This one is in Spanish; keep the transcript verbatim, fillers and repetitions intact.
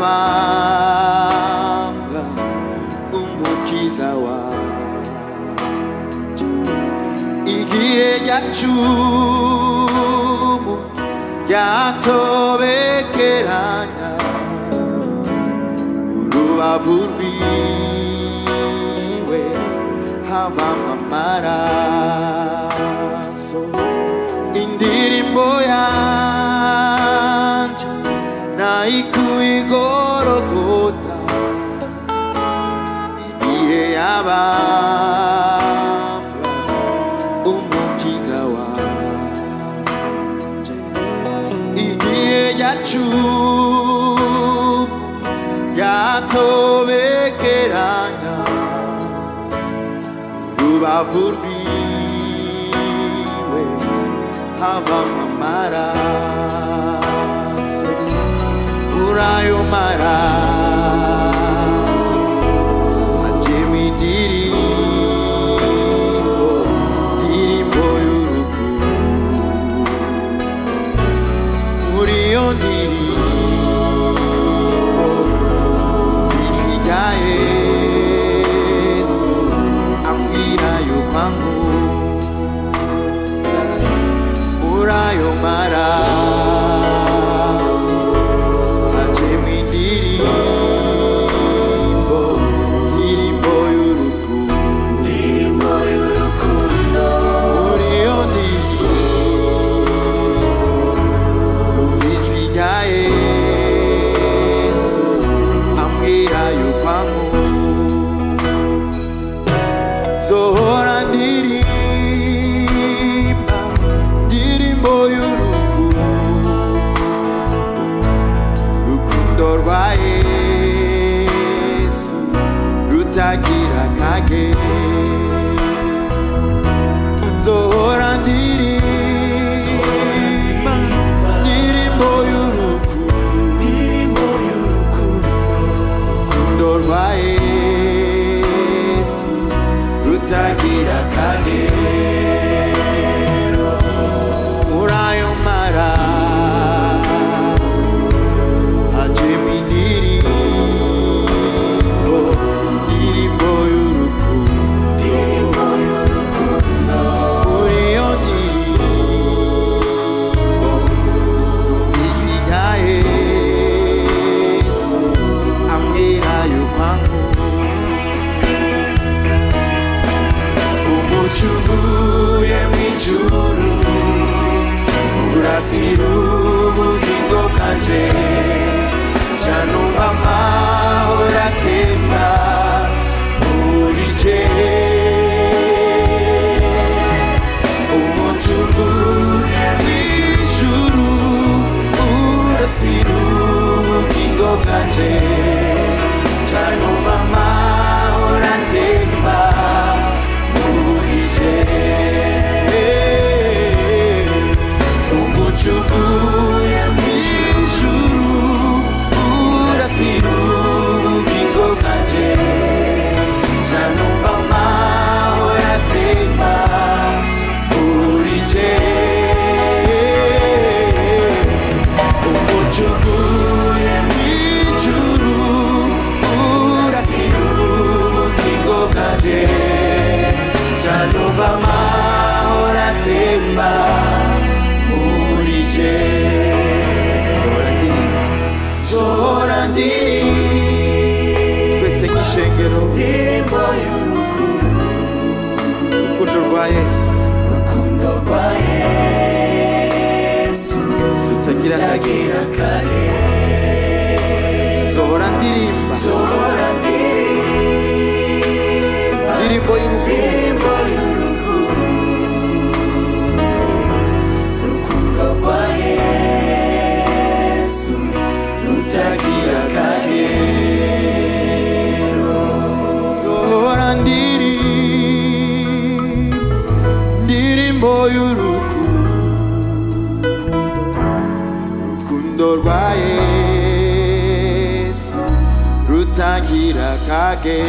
banga umukiza wacu igihe yacumu yatobekeranya urubavu rwiwe havamo amaraso indirimbo yanje naikuigorogota igihe yabambwa umukiza wanje igihe yacumu yatobekeranya urubavu rwiwe havamo amaraso urayo maraso anje indirimbo indirimbo y'urukundo uriyo ndirimbo ifigaye Tagira kage Zohora ndiri Ndirimbo y'urukundo Kundo rwa Yesu Rutagira kage Chuvuye mwijuru urasirubu kindo kanje chanumva amahoro atemba muri je umuchuvuye mwijuru urasirubu kindo kanje chanumva amahoro atemba Ndirimbo y'urukundo Rukundo rwa Yesu Rukundo rwa Yesu Rutagira kare Zohora ndirimba Zohora ndirimba Ndirimbo y'urukundo Rukundo rwa Yesu Rutagira kare Ndirimbo y'urukundo Rukundo rwa Yesu Rutagira kage